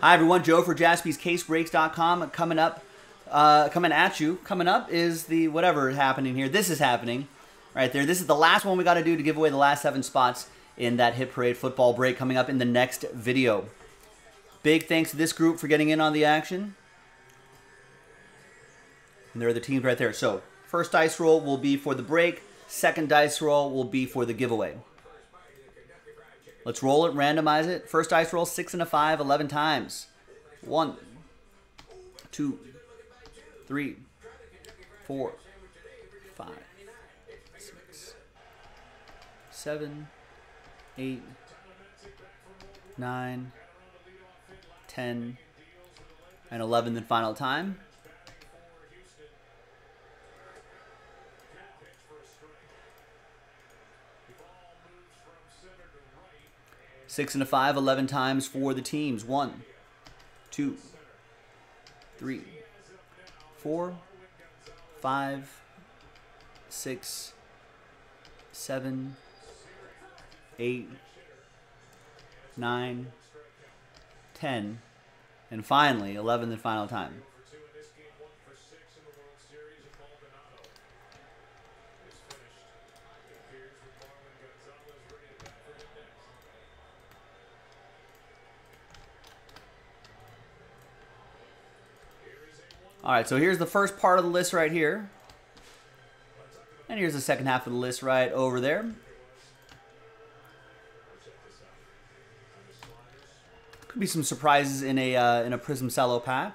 Hi everyone, Joe for JaspysCaseBreaks.com. Coming up is the whatever happening here. This is happening right there. This is the last one we got to do to give away the last 7 spots in that Hit Parade football break coming up in the next video. Big thanks to this group for getting in on the action. And there are the teams right there. So first dice roll will be for the break. Second dice roll will be for the giveaway. Let's roll it, randomize it. First dice roll, 6 and a 5, 11 times. 1, 2, 3, 4, 5, 6, 7, 8, 9, 10, and 11. The final time. Six and a 5, 11 times for the teams. 1, 2, 3, 4, 5, 6, 7, 8, 9, 10, and finally 11, the final time. All right, so here's the first part of the list right here. And here's the second half of the list right over there. Could be some surprises in a Prizm Cello pack.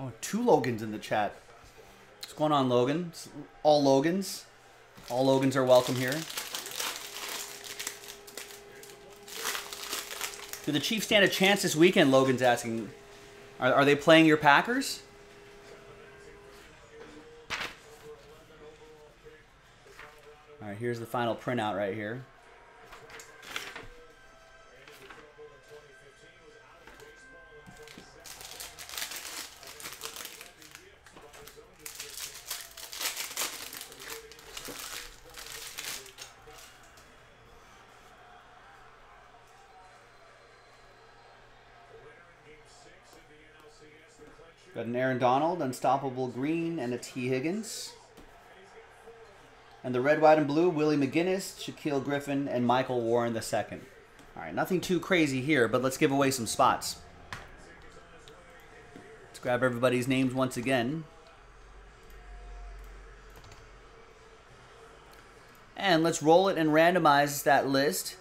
Oh, 2 Logans in the chat. What's going on, Logan? It's all Logans. All Logans are welcome here. Do the Chiefs stand a chance this weekend? Logan's asking. Are they playing your Packers? All right, here's the final printout right here. Got an Aaron Donald, Unstoppable Green, and a T Higgins. And the red, white, and blue, Willie McGinnis, Shaquille Griffin, and Michael Warren II. All right, nothing too crazy here, but let's give away some spots. Let's grab everybody's names once again. And let's roll it and randomize that list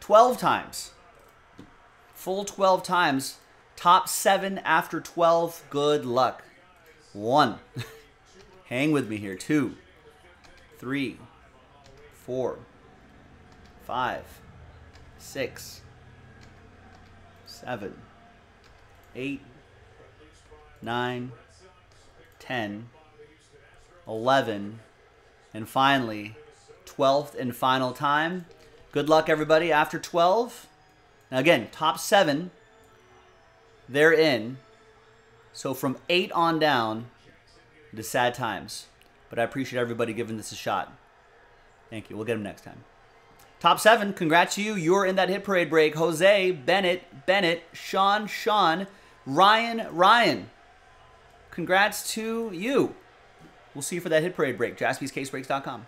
12 times. Full 12 times. Top 7 after 12. Good luck. 1. Hang with me here. 2, 3, 4, 5, 6, 7, 8, 9, 10, 11, and finally 12th and final time. Good luck, everybody. After 12. Now again, top 7. They're in. So from 8 on down, it is sad times. But I appreciate everybody giving this a shot. Thank you. We'll get them next time. Top 7, congrats to you. You're in that Hit Parade break. Jose, Bennett, Sean, Ryan. Congrats to you. We'll see you for that Hit Parade break. JaspysCaseBreaks.com.